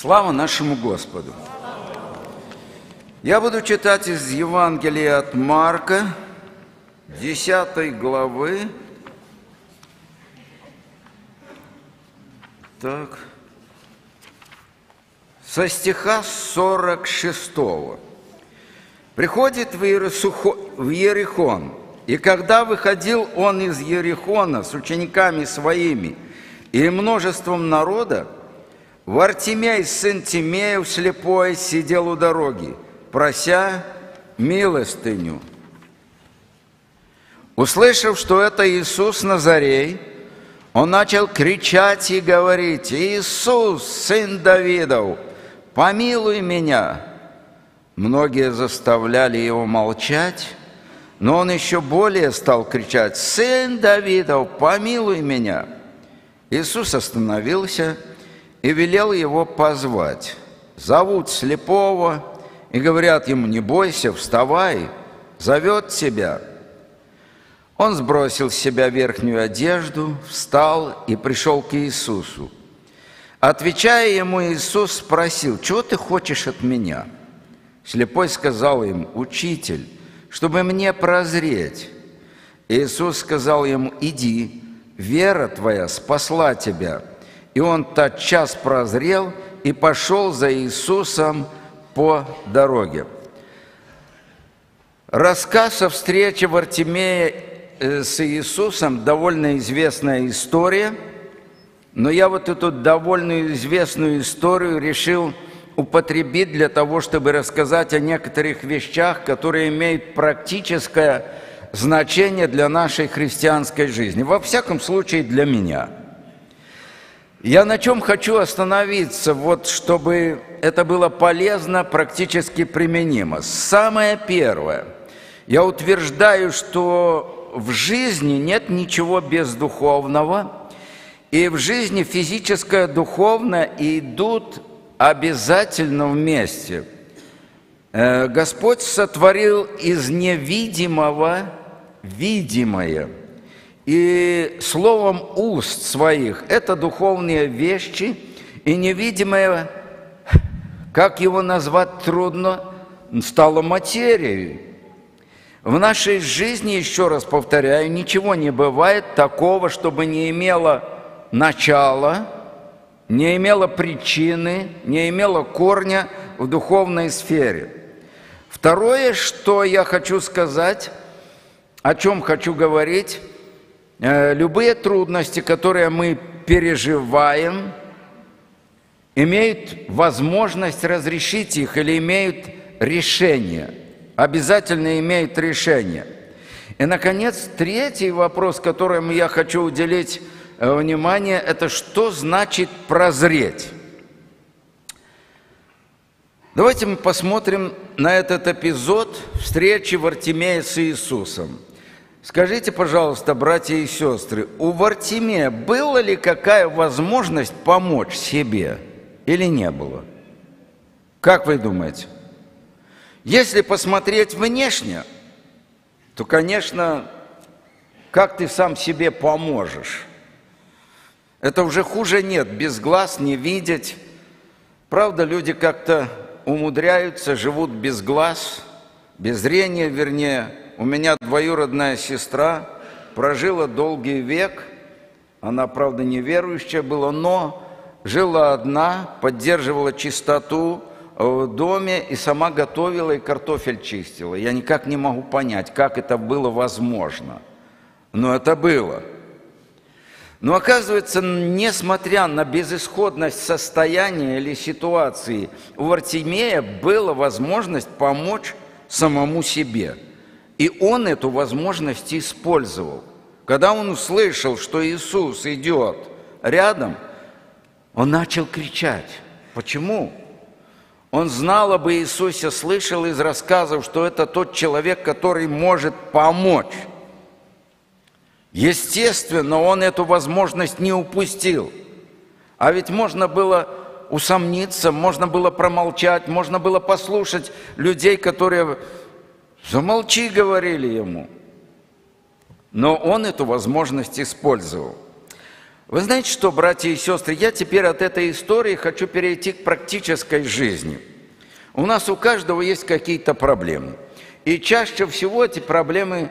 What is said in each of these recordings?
Слава нашему Господу! Я буду читать из Евангелия от Марка, 10 главы. Так, со стиха 46-го. «Приходит в Иерихон, и когда выходил он из Иерихона с учениками своими и множеством народа, Вартимей, сын Тимеев, слепой, сидел у дороги, прося милостыню. Услышав, что это Иисус Назарей, он начал кричать и говорить: „Иисус, сын Давидов, помилуй меня!“ Многие заставляли его молчать, но он еще более стал кричать: „Сын Давидов, помилуй меня!“ Иисус остановился и велел его позвать. Зовут слепого и говорят ему: „Не бойся, вставай, зовет тебя“. Он сбросил с себя верхнюю одежду, встал и пришел к Иисусу. Отвечая ему, Иисус спросил: „Чего ты хочешь от меня?“ Слепой сказал им: „Учитель, чтобы мне прозреть“. Иисус сказал ему: „Иди, вера твоя спасла тебя“. И он тотчас прозрел и пошел за Иисусом по дороге. Рассказ о встрече Вартимея с Иисусом – довольно известная история, но я вот эту довольно известную историю решил употребить для того, чтобы рассказать о некоторых вещах, которые имеют практическое значение для нашей христианской жизни. Во всяком случае, для меня. Я на чем хочу остановиться, вот чтобы это было полезно, практически применимо. Самое первое. Я утверждаю, что в жизни нет ничего бездуховного, и в жизни физическое, духовное идут обязательно вместе. Господь сотворил из невидимого видимое. И словом уст своих – это духовные вещи, и невидимое, как его назвать трудно, стало материей. В нашей жизни, еще раз повторяю, ничего не бывает такого, чтобы не имело начала, не имело причины, не имело корня в духовной сфере. Второе, что я хочу сказать, о чем хочу говорить, любые трудности, которые мы переживаем, имеют возможность разрешить их или имеют решение, обязательно имеют решение. И, наконец, третий вопрос, которому я хочу уделить внимание, это что значит прозреть. Давайте мы посмотрим на этот эпизод встречи Вартимея с Иисусом. Скажите, пожалуйста, братья и сестры, у Вартимея была ли какая возможность помочь себе или не было? Как вы думаете? Если посмотреть внешне, то, конечно, как ты сам себе поможешь? Это уже хуже нет, без глаз не видеть. Правда, люди как-то умудряются, живут без глаз, без зрения, вернее. У меня двоюродная сестра прожила долгий век. Она, правда, неверующая была, но жила одна, поддерживала чистоту в доме и сама готовила и картофель чистила. Я никак не могу понять, как это было возможно. Но это было. Но оказывается, несмотря на безысходность состояния или ситуации, у Вартимея была возможность помочь самому себе. И он эту возможность использовал. Когда он услышал, что Иисус идет рядом, он начал кричать. Почему? Он знал об Иисусе, слышал из рассказов, что это тот человек, который может помочь. Естественно, он эту возможность не упустил. А ведь можно было усомниться, можно было промолчать, можно было послушать людей, которые «замолчи», говорили ему. Но он эту возможность использовал. Вы знаете что, братья и сестры, я теперь от этой истории хочу перейти к практической жизни. У нас у каждого есть какие-то проблемы. И чаще всего эти проблемы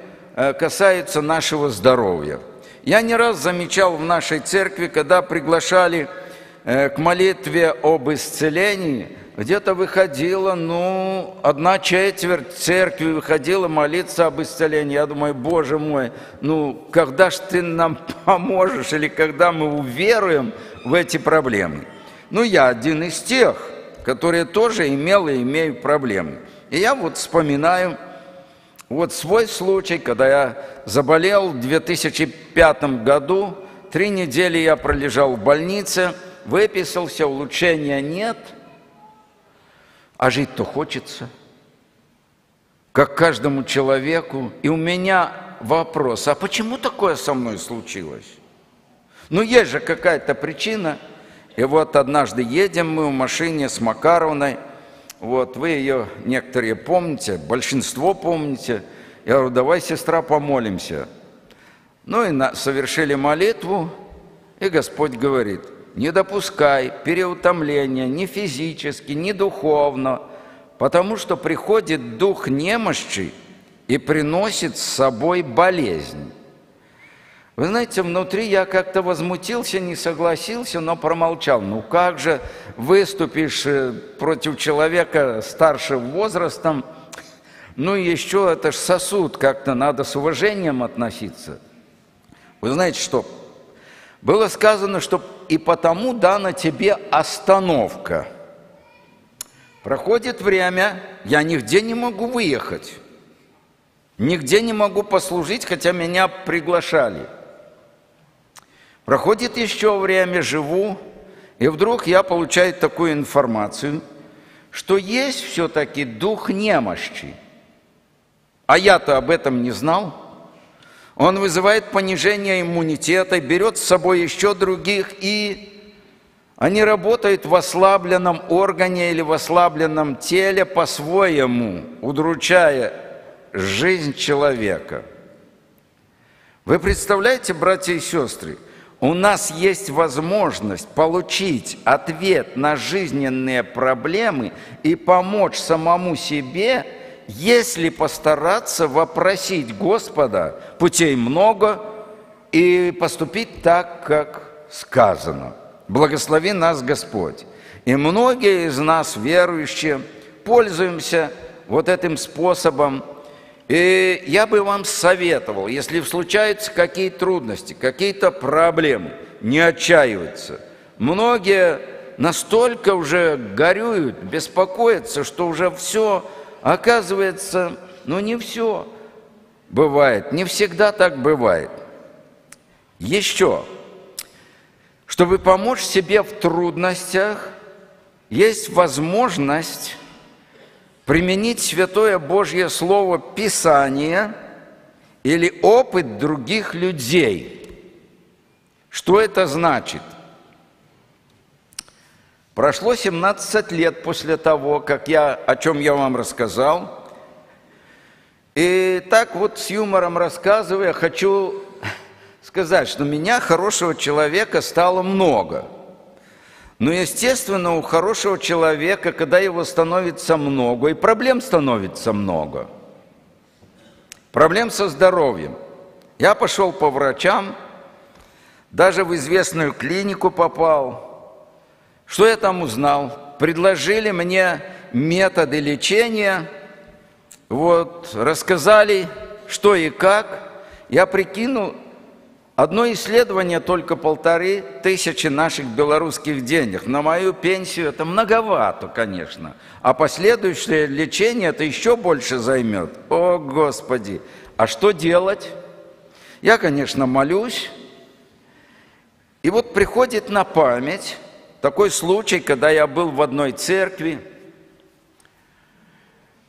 касаются нашего здоровья. Я не раз замечал в нашей церкви, когда приглашали к молитве об исцелении, где-то выходила, одна четверть церкви выходила молиться об исцелении. Я думаю, Боже мой, когда ж ты нам поможешь, или когда мы уверуем в эти проблемы? Я один из тех, которые тоже имел и имею проблемы. И я вспоминаю свой случай, когда я заболел в 2005 году, 3 недели я пролежал в больнице, выписался, улучшения нет, а жить-то хочется, как каждому человеку. И у меня вопрос, а почему такое со мной случилось? Есть же какая-то причина. И однажды едем мы в машине с Макаровной, вы ее некоторые помните, большинство помните. Я говорю, давай, сестра, помолимся. И совершили молитву, и Господь говорит: не допускай переутомления ни физически, ни духовно, потому что приходит дух немощи и приносит с собой болезнь. Вы знаете, внутри я как-то возмутился, не согласился, но промолчал. Как же выступишь против человека старше возрастом? Еще это ж сосуд, как-то надо с уважением относиться. Вы знаете что? Было сказано, что и потому дана тебе остановка. Проходит время, я нигде не могу выехать, нигде не могу послужить, хотя меня приглашали. Проходит еще время, живу, и вдруг я получаю такую информацию, что есть все-таки дух немощи. А я-то об этом не знал. Он вызывает понижение иммунитета, берет с собой еще других, и они работают в ослабленном органе или в ослабленном теле по-своему, удручая жизнь человека. Вы представляете, братья и сестры, у нас есть возможность получить ответ на жизненные проблемы и помочь самому себе, если постараться вопросить Господа. Путей много, и поступить так, как сказано. Благослови нас Господь. И многие из нас, верующие, пользуемся этим способом. И я бы вам советовал, если случаются какие-то трудности, какие-то проблемы, не отчаиваться. Многие настолько уже горюют, беспокоятся, что уже все... Оказывается, не все бывает, не всегда так бывает. Еще, чтобы помочь себе в трудностях, есть возможность применить святое Божье Слово Писание или опыт других людей. Что это значит? Прошло 17 лет после того, о чем я вам рассказал. И так с юмором рассказывая, хочу сказать, что меня, хорошего человека, стало много. Но, естественно, у хорошего человека, когда его становится много, и проблем становится много. Проблем со здоровьем. Я пошел по врачам, даже в известную клинику попал. Что я там узнал? Предложили мне методы лечения, рассказали, что и как. Я прикинул, одно исследование только 1500 наших белорусских денег. На мою пенсию это многовато, конечно, а последующее лечение это еще больше займет. О, Господи! А что делать? Я, конечно, молюсь. И приходит на память такой случай, когда я был в одной церкви,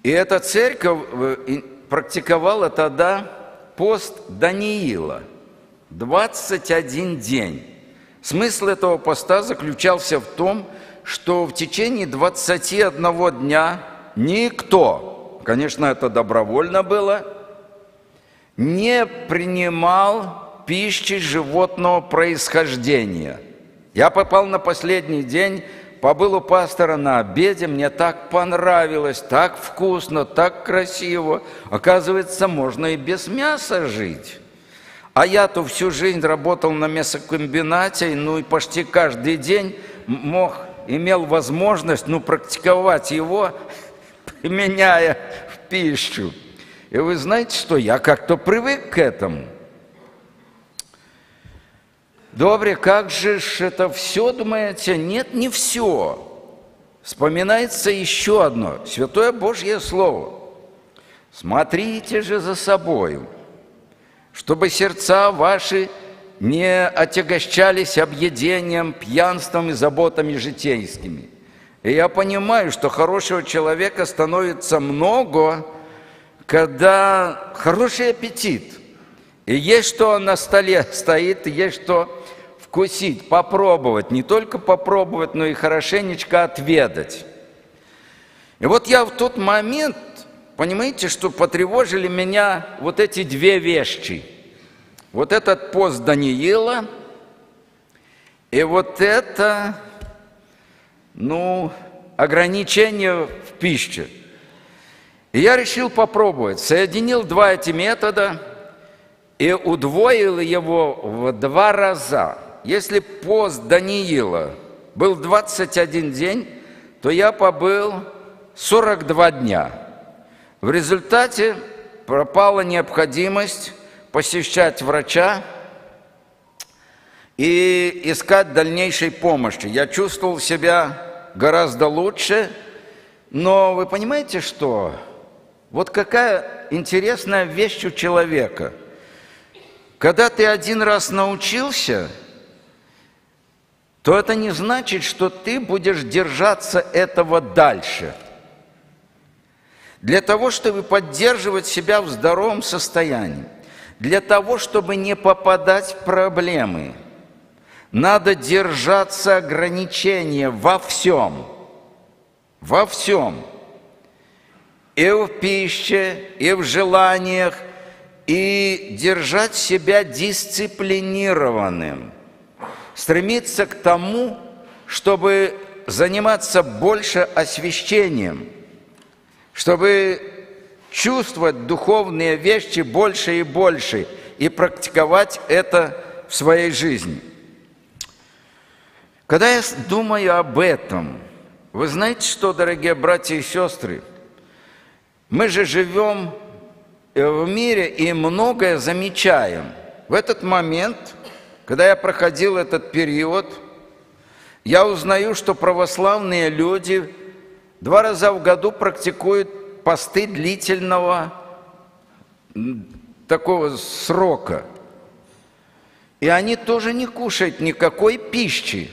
и эта церковь практиковала тогда пост Даниила, 21 день. Смысл этого поста заключался в том, что в течение 21 дня никто, конечно, это добровольно было, не принимал пищи животного происхождения. Я попал на последний день, побыл у пастора на обеде, мне так понравилось, так вкусно, так красиво. Оказывается, можно и без мяса жить. А я-то всю жизнь работал на мясокомбинате, ну и почти каждый день имел возможность, практиковать его, применяя в пищу. И вы знаете, что я как-то привык к этому. Добре, как же это все, думаете? Нет, не все. Вспоминается еще одно, святое Божье Слово. Смотрите же за собою, чтобы сердца ваши не отягощались объедением, пьянством и заботами житейскими. И я понимаю, что хорошего человека становится много, когда хороший аппетит. И есть что на столе стоит, и есть что вкусить, попробовать. Не только попробовать, но и хорошенечко отведать. И вот я в тот момент, понимаете, что потревожили меня вот эти две вещи. Вот этот пост Даниила и вот это, ограничение в пище. И я решил попробовать. Соединил два эти метода и удвоил его в 2 раза. Если пост Даниила был 21 день, то я побыл 42 дня. В результате пропала необходимость посещать врача и искать дальнейшей помощи. Я чувствовал себя гораздо лучше, но вы понимаете, что? Вот какая интересная вещь у человека. Когда ты один раз научился, то это не значит, что ты будешь держаться этого дальше. Для того, чтобы поддерживать себя в здоровом состоянии, для того, чтобы не попадать в проблемы, надо держаться ограничения во всем. Во всем. И в пище, и в желаниях, и держать себя дисциплинированным. Стремиться к тому, чтобы заниматься больше освящением, чтобы чувствовать духовные вещи больше и больше и практиковать это в своей жизни. Когда я думаю об этом, вы знаете что, дорогие братья и сестры, мы же живем в мире и многое замечаем. В этот момент, когда я проходил этот период, я узнаю, что православные люди 2 раза в году практикуют посты длительного такого срока. И они тоже не кушают никакой пищи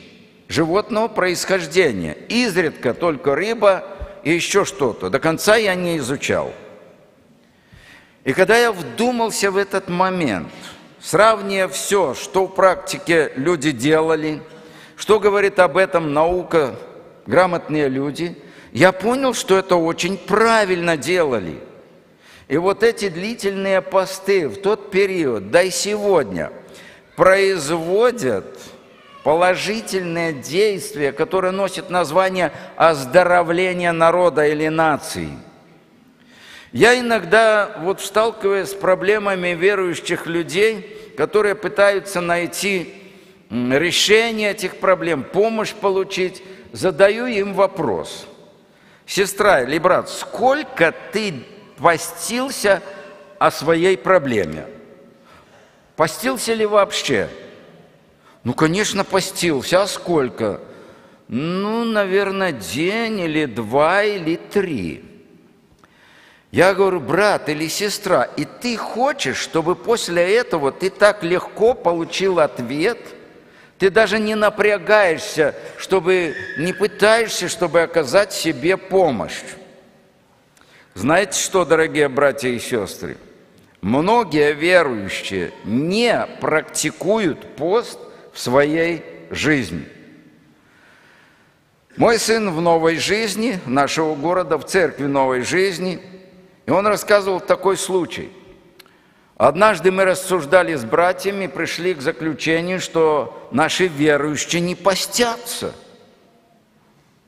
животного происхождения. Изредка только рыба и еще что-то. До конца я не изучал. И когда я вдумался в этот момент, сравнивая все, что в практике люди делали, что говорит об этом наука, грамотные люди, я понял, что это очень правильно делали. И вот эти длительные посты в тот период, да и сегодня, производят положительное действие, которое носит название оздоровление народа или нации. Я иногда, сталкиваясь с проблемами верующих людей, которые пытаются найти решение этих проблем, помощь получить, задаю им вопрос. Сестра или брат, сколько ты постился о своей проблеме? Постился ли вообще? Конечно, постился. А сколько? Наверное, день или 2 или 3. Я говорю, брат или сестра, и ты хочешь, чтобы после этого ты так легко получил ответ? Ты даже не напрягаешься, не пытаешься, чтобы оказать себе помощь. Знаете что, дорогие братья и сестры? Многие верующие не практикуют пост в своей жизни. Мой сын в Новой Жизни, нашего города, в церкви Новой Жизни, и он рассказывал такой случай. Однажды мы рассуждали с братьями, пришли к заключению, что наши верующие не постятся.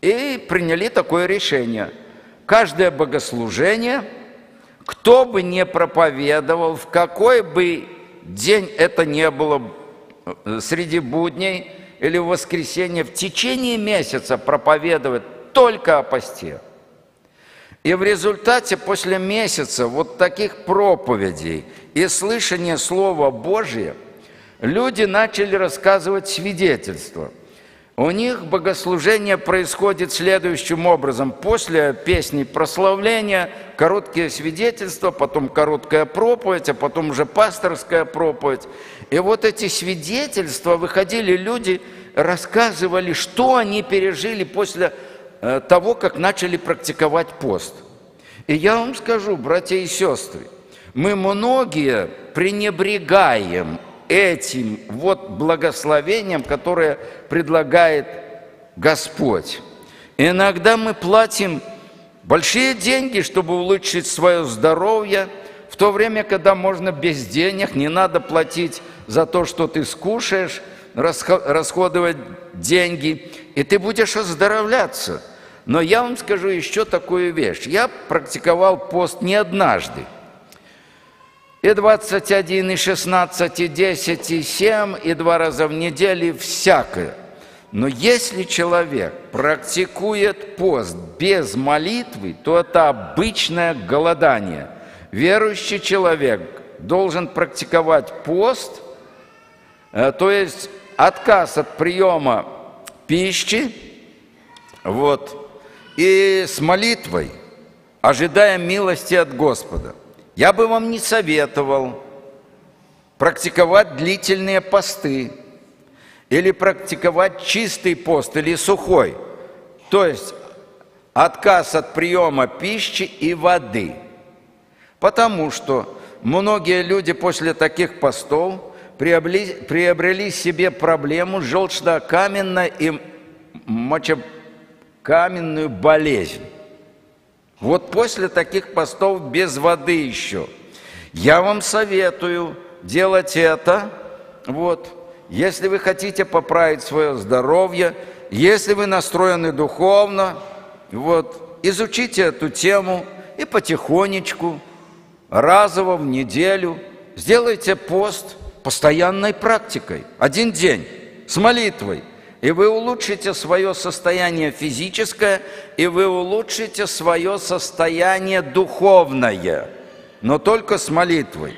И приняли такое решение. Каждое богослужение, кто бы ни проповедовал, в какой бы день это ни было, среди будней или в воскресенье, в течение месяца проповедовать только о посте. И в результате после месяца вот таких проповедей и слышания Слова Божия люди начали рассказывать свидетельства. У них богослужение происходит следующим образом. После песни прославления короткие свидетельства, потом короткая проповедь, а потом уже пасторская проповедь. И вот эти свидетельства выходили, люди рассказывали, что они пережили после того, как начали практиковать пост. И я вам скажу, братья и сестры, мы многие пренебрегаем этим вот благословением, которое предлагает Господь. Иногда мы платим большие деньги, чтобы улучшить свое здоровье, в то время, когда можно без денег, не надо платить за то, что ты скушаешь, расходовать деньги, и ты будешь оздоровляться. Но я вам скажу еще такую вещь. Я практиковал пост не однажды. И 21, и 16, и 10, и 7, и 2 раза в неделю, всякое. Но если человек практикует пост без молитвы, то это обычное голодание. Верующий человек должен практиковать пост, то есть отказ от приема пищи, вот, и с молитвой, ожидая милости от Господа. Я бы вам не советовал практиковать длительные посты или практиковать чистый пост или сухой, то есть отказ от приема пищи и воды, потому что многие люди после таких постов приобрели себе проблему желчнокаменной и мочекаменную болезнь. Вот после таких постов без воды еще. Я вам советую делать это, вот, если вы хотите поправить свое здоровье, если вы настроены духовно, вот, изучите эту тему и потихонечку, разово в неделю, сделайте пост постоянной практикой, один день, с молитвой. И вы улучшите свое состояние физическое, и вы улучшите свое состояние духовное, но только с молитвой.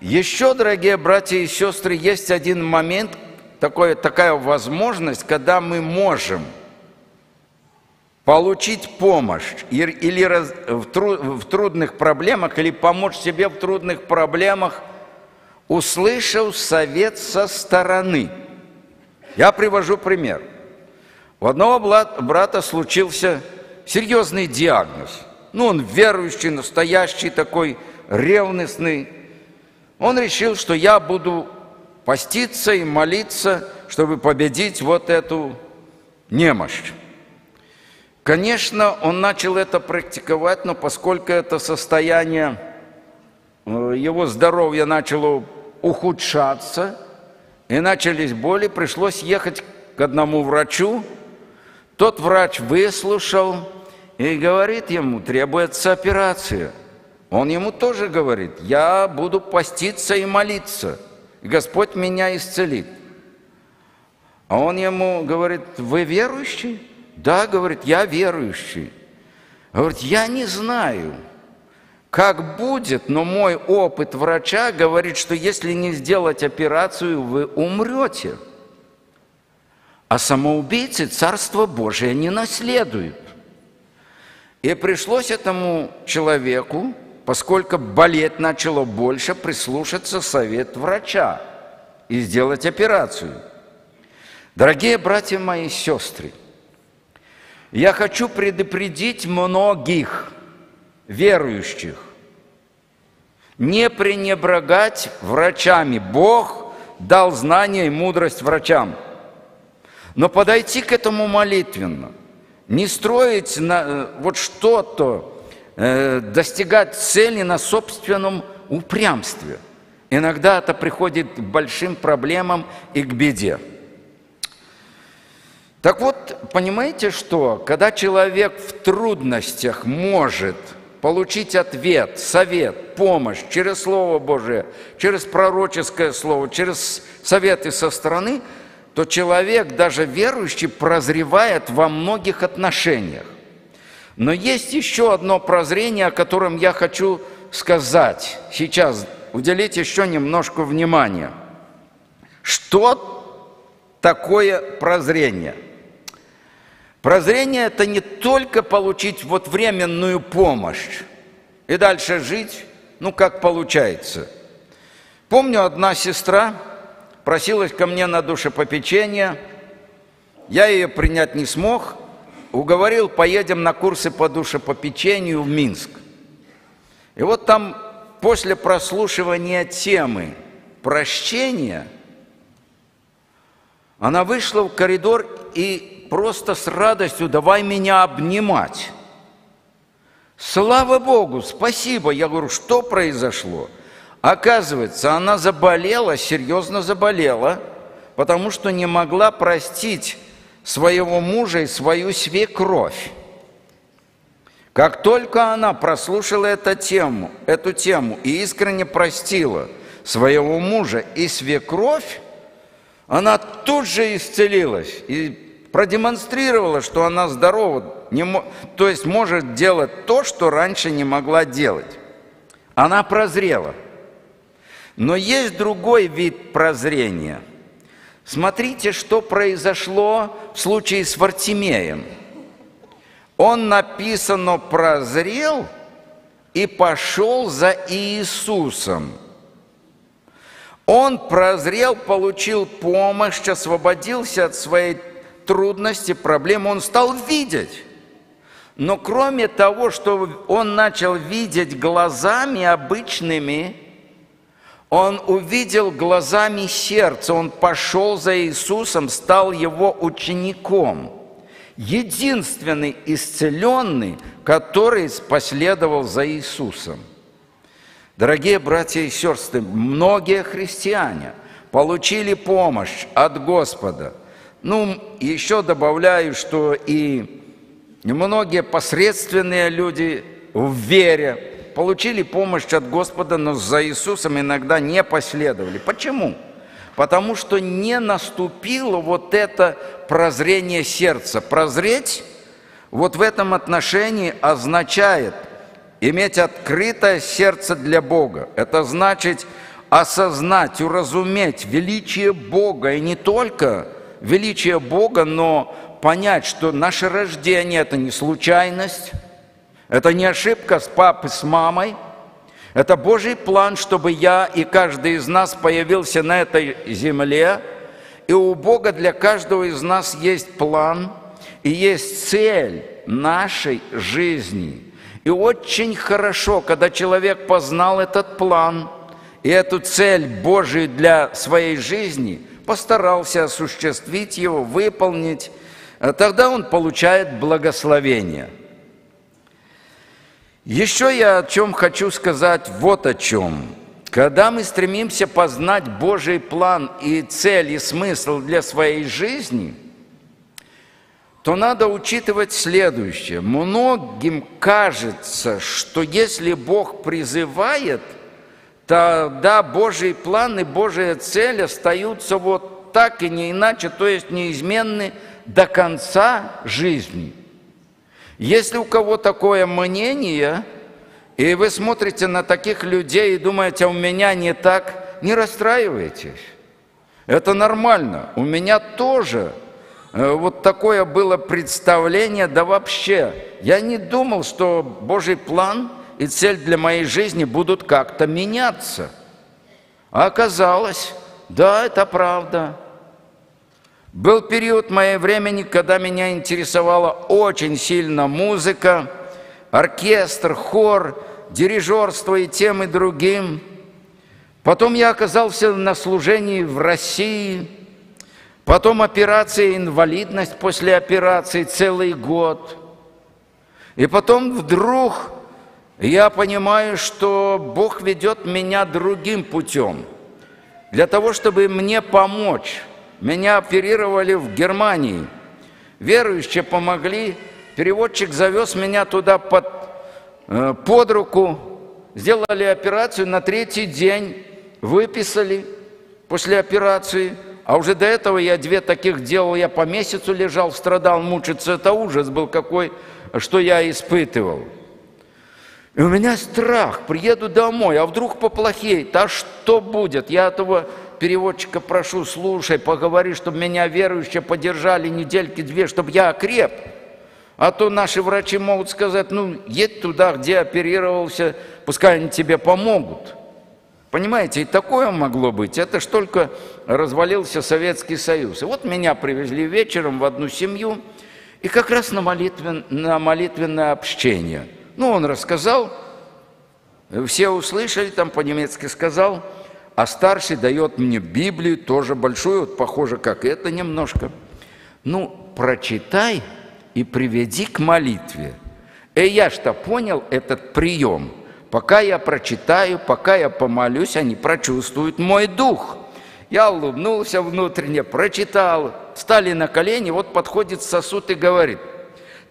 Еще, дорогие братья и сестры, есть один момент, такая возможность, когда мы можем получить помощь или в трудных проблемах, или помочь себе в трудных проблемах, услышав совет со стороны. Я привожу пример. У одного брата случился серьезный диагноз. Ну, он верующий, настоящий такой, ревностный. Он решил, что я буду поститься и молиться, чтобы победить вот эту немощь. Конечно, он начал это практиковать, но поскольку это состояние его здоровья начало ухудшаться, и начались боли, пришлось ехать к одному врачу. Тот врач выслушал и говорит ему, требуется операция. Он ему тоже говорит, я буду поститься и молиться, и Господь меня исцелит. А он ему говорит, вы верующий? Да, говорит, я верующий. Говорит, я не знаю, как будет, но мой опыт врача говорит, что если не сделать операцию, вы умрете. А самоубийцы Царство Божие не наследуют. И пришлось этому человеку, поскольку болеть начало больше, прислушаться совет врача и сделать операцию. Дорогие братья мои и сестры, я хочу предупредить многих верующих, не пренебрегать врачами. Бог дал знания и мудрость врачам. Но подойти к этому молитвенно, не строить вот что-то достигать цели на собственном упрямстве. Иногда это приходит к большим проблемам и к беде. Так вот, понимаете, что когда человек в трудностях может получить ответ, совет, помощь через Слово Божие, через пророческое слово, через советы со стороны, то человек, даже верующий, прозревает во многих отношениях. Но есть еще одно прозрение, о котором я хочу сказать сейчас, уделить еще немножко внимания. Что такое прозрение? Прозрение – это не только получить вот временную помощь и дальше жить, ну, как получается. Помню, одна сестра просилась ко мне на душепопечение, я ее принять не смог, уговорил, поедем на курсы по душепопечению в Минск. И вот там после прослушивания темы прощения она вышла в коридор и просто с радостью давай меня обнимать. Слава Богу, спасибо. Я говорю, что произошло? Оказывается, она заболела, серьезно заболела, потому что не могла простить своего мужа и свою свекровь. Как только она прослушала эту тему и искренне простила своего мужа и свекровь, она тут же исцелилась и продемонстрировала, что она здорова, то есть может делать то, что раньше не могла делать. Она прозрела. Но есть другой вид прозрения. Смотрите, что произошло в случае с Вартимеем. Он, написано, прозрел и пошел за Иисусом. Он прозрел, получил помощь, освободился от своей трудности, проблем. Он стал видеть. Но кроме того, что он начал видеть глазами обычными, он увидел глазами сердца, он пошел за Иисусом, стал его учеником. Единственный исцеленный, который последовал за Иисусом. Дорогие братья и сестры, многие христиане получили помощь от Господа. Ну, еще добавляю, что и многие посредственные люди в вере получили помощь от Господа, но за Иисусом иногда не последовали. Почему? Потому что не наступило вот это прозрение сердца. Прозреть вот в этом отношении означает иметь открытое сердце для Бога. Это значит осознать, уразуметь величие Бога. И не только величие Бога, но понять, что наше рождение – это не случайность, это не ошибка с папой, с мамой. Это Божий план, чтобы я и каждый из нас появился на этой земле. И у Бога для каждого из нас есть план и есть цель нашей жизни. И очень хорошо, когда человек познал этот план и эту цель Божию для своей жизни, постарался осуществить его, выполнить, тогда он получает благословение. Еще я о чем хочу сказать, вот о чем. Когда мы стремимся познать Божий план и цель, и смысл для своей жизни, то надо учитывать следующее. Многим кажется, что если Бог призывает, тогда Божий план и Божья цель остаются вот так и не иначе, то есть неизменны до конца жизни. Если у кого такое мнение, и вы смотрите на таких людей и думаете, у меня не так, не расстраивайтесь. Это нормально. У меня тоже вот такое было представление, да вообще. Я не думал, что Божий план и цель для моей жизни будут как-то меняться. А оказалось, да, это правда. Был период моего времени, когда меня интересовала очень сильно музыка, оркестр, хор, дирижерство и тем, и другим. Потом я оказался на служении в России, потом операция, инвалидность после операции целый год. И потом вдруг я понимаю, что Бог ведет меня другим путем. Для того, чтобы мне помочь, меня оперировали в Германии. Верующие помогли, переводчик завез меня туда под руку, сделали операцию, на третий день выписали после операции. А уже до этого я две таких делал, я по месяцу лежал, страдал, мучился. Это ужас был какой, что я испытывал. И у меня страх, приеду домой, а вдруг поплохеет, а что будет? Я этого переводчика прошу, слушай, поговори, чтобы меня верующие поддержали недельки-две, чтобы я окреп. А то наши врачи могут сказать, ну, едь туда, где оперировался, пускай они тебе помогут. Понимаете, и такое могло быть. Это ж только развалился Советский Союз. И вот меня привезли вечером в одну семью, и как раз на молитвенное общение. Ну, он рассказал, все услышали, там по-немецки сказал, а старший дает мне Библию, тоже большую, вот похоже, как это немножко. Ну, прочитай и приведи к молитве. И я что понял этот прием. Пока я прочитаю, пока я помолюсь, они прочувствуют мой дух. Я улыбнулся внутренне, прочитал, встали на колени, вот подходит сосуд и говорит,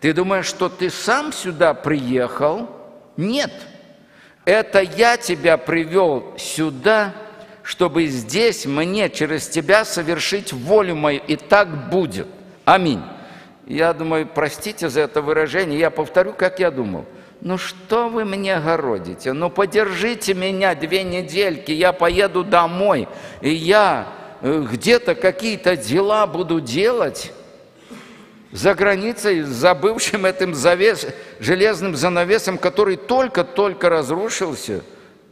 ты думаешь, что ты сам сюда приехал? Нет, это я тебя привел сюда, чтобы здесь мне через тебя совершить волю мою, и так будет. Аминь. Я думаю, простите за это выражение, я повторю, как я думал. Ну что вы мне городите? Ну подержите меня 2 недельки, я поеду домой, и я где-то какие-то дела буду делать за границей, за бывшим этим железным занавесом, который только-только разрушился.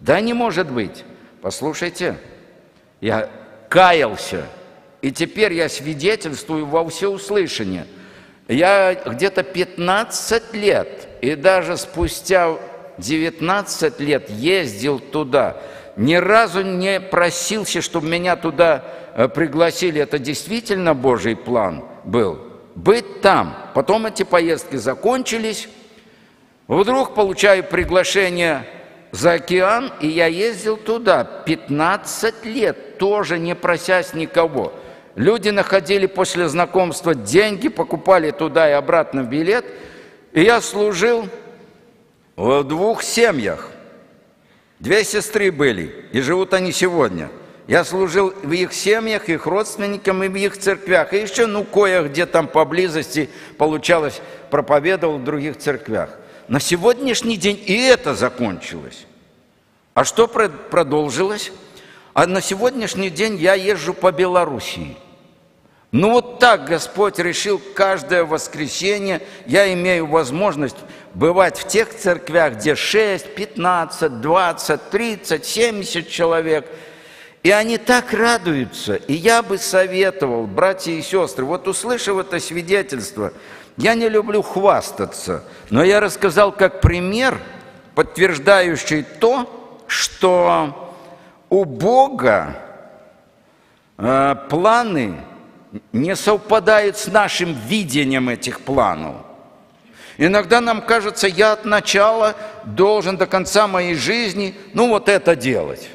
Да не может быть. Послушайте, я каялся, и теперь я свидетельствую во всеуслышание. Я где-то 15 лет, и даже спустя 19 лет ездил туда. Ни разу не просился, чтобы меня туда пригласили. Это действительно Божий план был. Быть там. Потом эти поездки закончились. Вдруг получаю приглашение за океан, и я ездил туда 15 лет, тоже не просясь никого. Люди находили после знакомства деньги, покупали туда и обратно билет. И я служил в 2 семьях. 2 сестры были, и живут они сегодня. Я служил в их семьях, их родственникам и в их церквях. И еще, ну, кое-где там поблизости получалось, проповедовал в других церквях. На сегодняшний день и это закончилось. А что продолжилось? А на сегодняшний день я езжу по Белоруссии. Ну вот так Господь решил, каждое воскресенье я имею возможность бывать в тех церквях, где 6, 15, 20, 30, 70 человек. И они так радуются. И я бы советовал, братья и сестры, вот услышав это свидетельство, я не люблю хвастаться, но я рассказал как пример, подтверждающий то, что у Бога планы не совпадает с нашим видением этих планов. Иногда нам кажется, я от начала должен до конца моей жизни, ну вот это делать.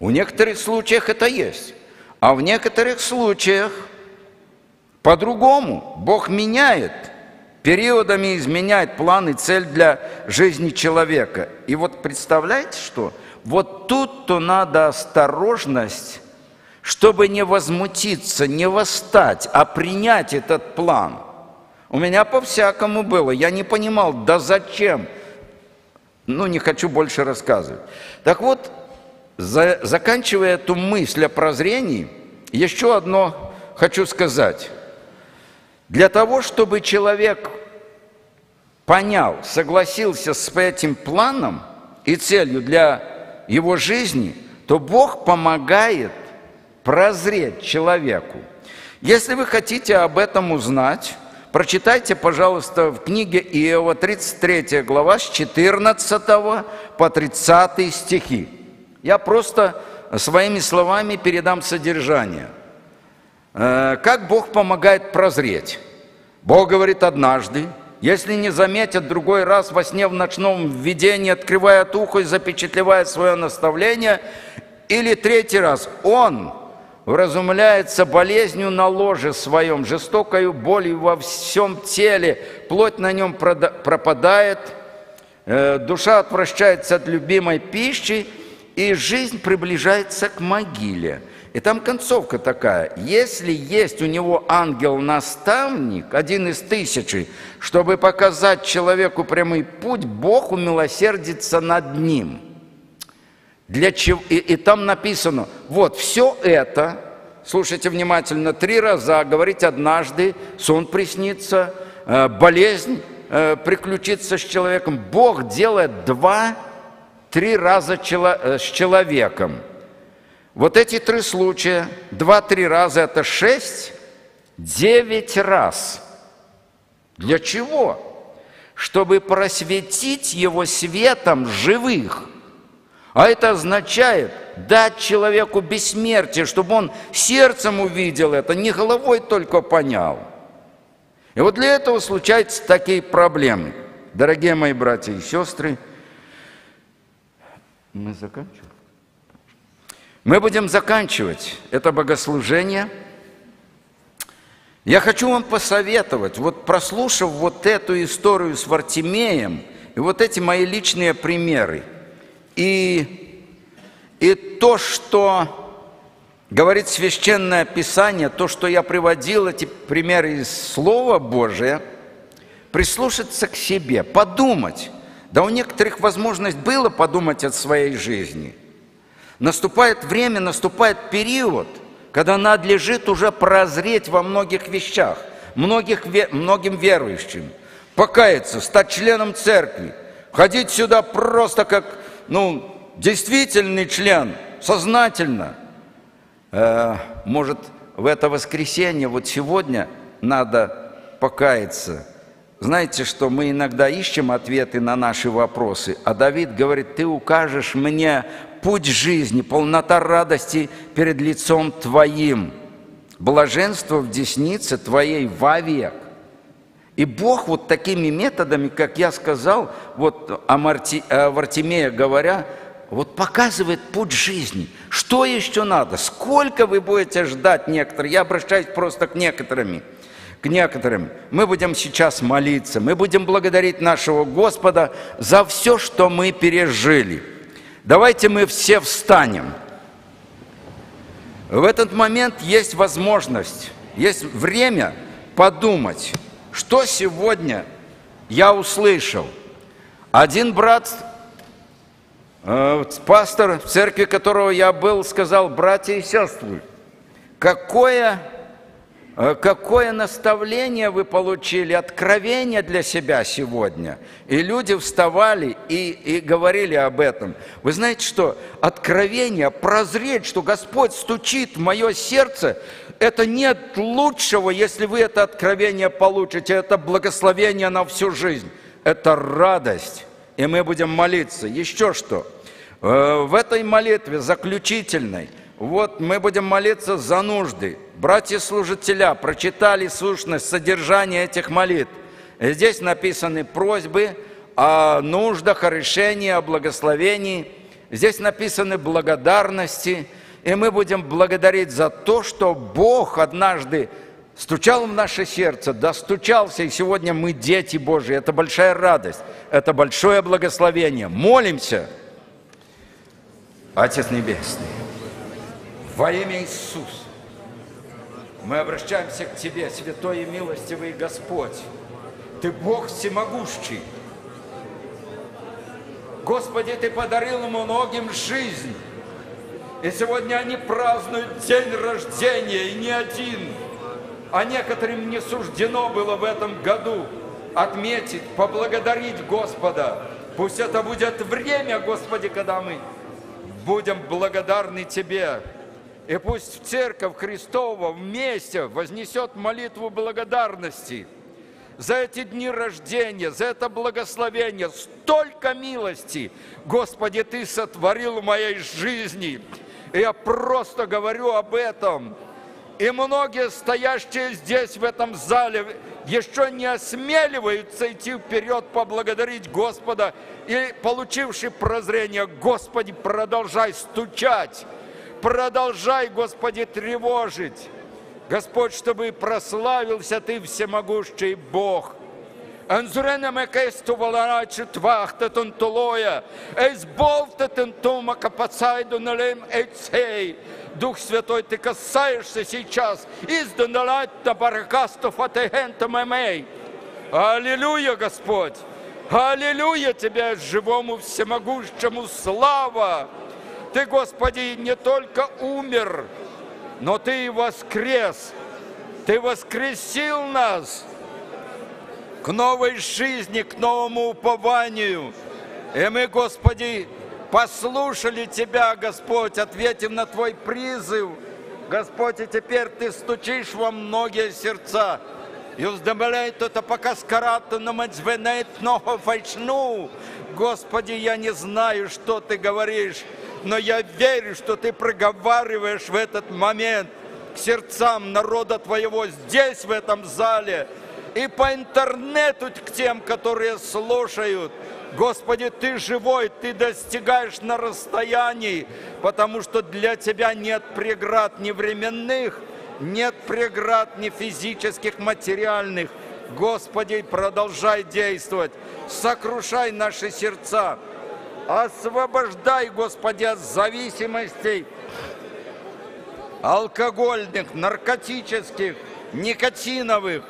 В некоторых случаях это есть, а в некоторых случаях по-другому. Бог меняет, периодами изменяет план и цель для жизни человека. И вот представляете, что? Вот тут-то надо осторожность, чтобы не возмутиться, не восстать, а принять этот план. У меня по-всякому было. Я не понимал, да зачем? Ну, не хочу больше рассказывать. Так вот, заканчивая эту мысль о прозрении, еще одно хочу сказать. Для того, чтобы человек понял, согласился с этим планом и целью для его жизни, то Бог помогает прозреть человеку. Если вы хотите об этом узнать, прочитайте, пожалуйста, в книге Иова, 33 глава, с 14 по 30 стихи. Я просто своими словами передам содержание. Как Бог помогает прозреть? Бог говорит однажды, Если не заметят, другой раз во сне в ночном видении открывает ухо и запечатлевает свое наставление, или третий раз он вразумляется болезнью на ложе своем, жестокою болью во всем теле, плоть на нем пропадает, душа отвращается от любимой пищи, и жизнь приближается к могиле. И там концовка такая: если есть у него ангел-наставник, один из тысячи, чтобы показать человеку прямой путь, Бог умилосердится над ним. Для чего? И там написано, вот все это, слушайте внимательно, 3 раза, говорить однажды, сон приснится, болезнь приключится с человеком, Бог делает 2-3 раза с человеком. Вот эти 3 случая, 2-3 раза, это 6-9 раз. Для чего? Чтобы просветить его светом живых. А это означает дать человеку бессмертие, чтобы он сердцем увидел это, не головой только понял. И вот для этого случаются такие проблемы. Дорогие мои братья и сестры, мы заканчиваем. Мы будем заканчивать это богослужение. Я хочу вам посоветовать, вот прослушав вот эту историю с Вартимеем, и вот эти мои личные примеры, и то, что говорит Священное Писание, то, что я приводил, эти примеры из Слова Божия, прислушаться к себе, подумать. Да у некоторых возможность была подумать о своей жизни. Наступает время, наступает период, когда надлежит уже прозреть во многих вещах, многим верующим, покаяться, стать членом церкви, ходить сюда просто как, действительный член, сознательно. Может, в это воскресенье, вот сегодня надо покаяться. Знаете, что мы иногда ищем ответы на наши вопросы, а Давид говорит: «Ты укажешь мне путь жизни, полнота радости перед лицом Твоим, блаженство в деснице Твоей вовек». И Бог вот такими методами, как я сказал, вот о Вартимее говоря, вот показывает путь жизни. Что еще надо? Сколько вы будете ждать некоторых? Я обращаюсь просто к некоторым. Мы будем сейчас молиться, мы будем благодарить нашего Господа за все, что мы пережили. Давайте мы все встанем. В этот момент есть возможность, есть время подумать, что сегодня я услышал. Один брат, пастор, в церкви которого я был, сказал: братья и сестры, какое наставление вы получили, откровение для себя сегодня? И люди вставали и говорили об этом. Вы знаете, что откровение, прозреть, что Господь стучит в мое сердце, это нет лучшего, если вы это откровение получите, это благословение на всю жизнь, это радость. И мы будем молиться. Еще что? В этой молитве заключительной, вот мы будем молиться за нужды. Братья-служителя прочитали сущность, содержание этих молитв. Здесь написаны просьбы о нуждах, о решении, о благословении. Здесь написаны благодарности. И мы будем благодарить за то, что Бог однажды стучал в наше сердце, достучался, и сегодня мы дети Божьи. Это большая радость, это большое благословение. Молимся. Отец Небесный, во имя Иисуса, мы обращаемся к Тебе, святой и милостивый Господь. Ты Бог всемогущий. Господи, Ты подарил многим жизнь. И сегодня они празднуют день рождения, и не один. А некоторым не суждено было в этом году отметить, поблагодарить Господа. Пусть это будет время, Господи, когда мы будем благодарны Тебе. И пусть Церковь Христова вместе вознесет молитву благодарности за эти дни рождения, за это благословение. Столько милости, Господи, Ты сотворил в моей жизни. И я просто говорю об этом. И многие, стоящие здесь, в этом зале, еще не осмеливаются идти вперед, поблагодарить Господа. И, получивши прозрение, Господи, продолжай стучать, продолжай, Господи, тревожить. Господь, чтобы прославился Ты, всемогущий Бог. Анзурена мекесту валарачу твахта тантулоя, эсболта тантума капацайду налем эцей. Дух Святой, Ты касаешься сейчас. Изданарата баракасту фатэгента мэмэй. Аллилуйя, Господь! Аллилуйя Тебе, живому всемогущему, слава! Ты, Господи, не только умер, но Ты и воскрес. Ты воскресил нас к новой жизни, к новому упованию. И мы, Господи, послушали Тебя, Господь, ответим на Твой призыв. Господь, и теперь Ты стучишь во многие сердца. Господи, я не знаю, что Ты говоришь, но я верю, что Ты проговариваешь в этот момент к сердцам народа Твоего здесь, в этом зале, и по интернету к тем, которые слушают. Господи, Ты живой, Ты достигаешь на расстоянии, потому что для Тебя нет преград ни временных, нет преград ни физических, материальных. Господи, продолжай действовать, сокрушай наши сердца, освобождай, Господи, от зависимостей алкогольных, наркотических, никотиновых,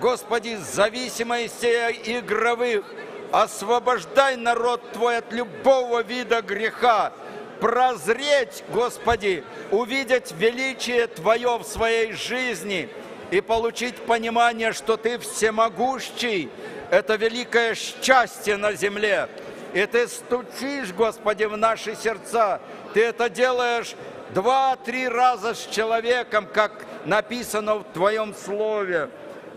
Господи, зависимостей игровых. Освобождай народ Твой от любого вида греха. Прозреть, Господи, увидеть величие Твое в своей жизни и получить понимание, что Ты всемогущий. Это великое счастье на земле. И Ты стучишь, Господи, в наши сердца. Ты это делаешь 2-3 раза с человеком, как написано в Твоем Слове.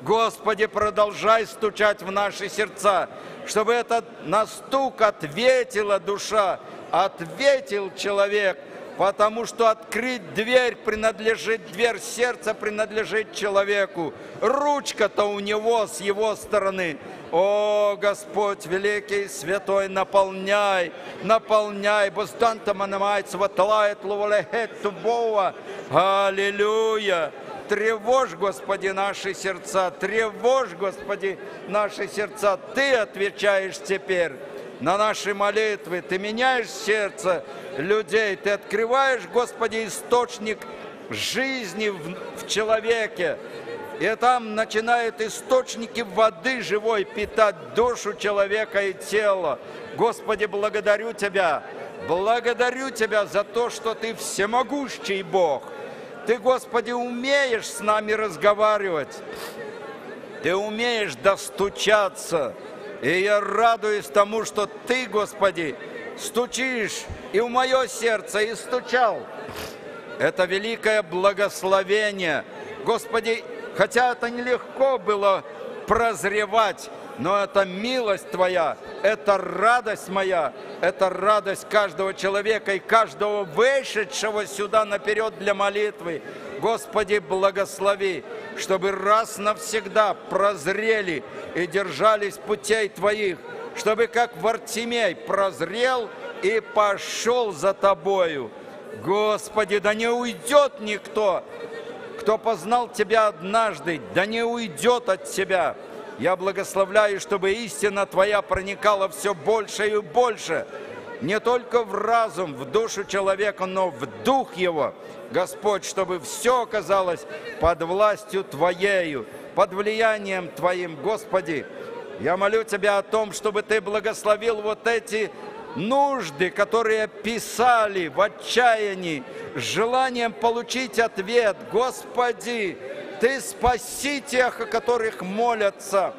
Господи, продолжай стучать в наши сердца, чтобы этот на стук ответила душа, ответил человек, потому что открыть дверь принадлежит, дверь сердца принадлежит человеку. Ручка-то у него с его стороны. О, Господь, великий, святой, наполняй, наполняй. Аллилуйя. Тревожь, Господи, наши сердца, тревожь, Господи, наши сердца. Ты отвечаешь теперь на наши молитвы, Ты меняешь сердце людей, Ты открываешь, Господи, источник жизни в человеке. И там начинают источники воды живой питать душу человека и тело. Господи, благодарю Тебя за то, что Ты всемогущий Бог. Ты, Господи, умеешь с нами разговаривать, Ты умеешь достучаться, и я радуюсь тому, что Ты, Господи, стучишь и в мое сердце, и стучал. Это великое благословение. Господи, хотя это нелегко было прозревать, но это милость Твоя, это радость моя, это радость каждого человека и каждого вышедшего сюда наперед для молитвы. Господи, благослови, чтобы раз навсегда прозрели и держались путей Твоих, чтобы как Вартимей прозрел и пошел за Тобою. Господи, да не уйдет никто, кто познал Тебя однажды, да не уйдет от Тебя. Я благословляю, чтобы истина Твоя проникала все больше и больше, не только в разум, в душу человека, но в дух его, Господь, чтобы все оказалось под властью Твоею, под влиянием Твоим, Господи. Я молю Тебя о том, чтобы Ты благословил вот эти нужды, которые писали в отчаянии, с желанием получить ответ, Господи. Ты спаси тех, о которых молятся,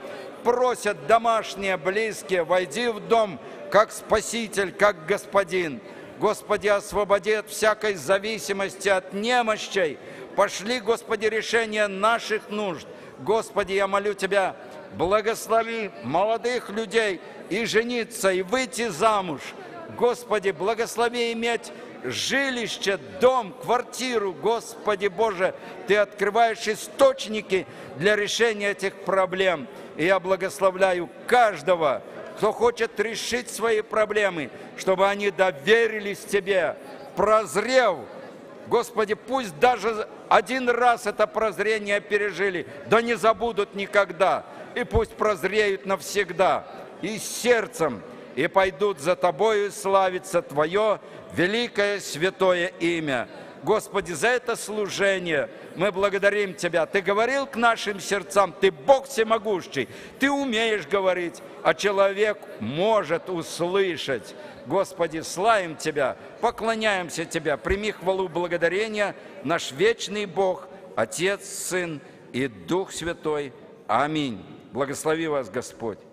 просят домашние, близкие, войди в дом, как Спаситель, как Господин. Господи, освободи от всякой зависимости, от немощей. Пошли, Господи, решение наших нужд. Господи, я молю Тебя, благослови молодых людей и жениться, и выйти замуж. Господи, благослови иметь жилище, дом, квартиру, Господи Боже, Ты открываешь источники для решения этих проблем. И я благословляю каждого, кто хочет решить свои проблемы, чтобы они доверились Тебе, прозрев. Господи, пусть даже один раз это прозрение пережили, да не забудут никогда, и пусть прозреют навсегда, и сердцем, и пойдут за Тобою, и славится Твое великое святое имя. Господи, за это служение мы благодарим Тебя. Ты говорил к нашим сердцам, Ты Бог всемогущий, Ты умеешь говорить, а человек может услышать. Господи, славим Тебя, поклоняемся Тебя, прими хвалу благодарения, наш вечный Бог, Отец, Сын и Дух Святой. Аминь. Благослови вас, Господь.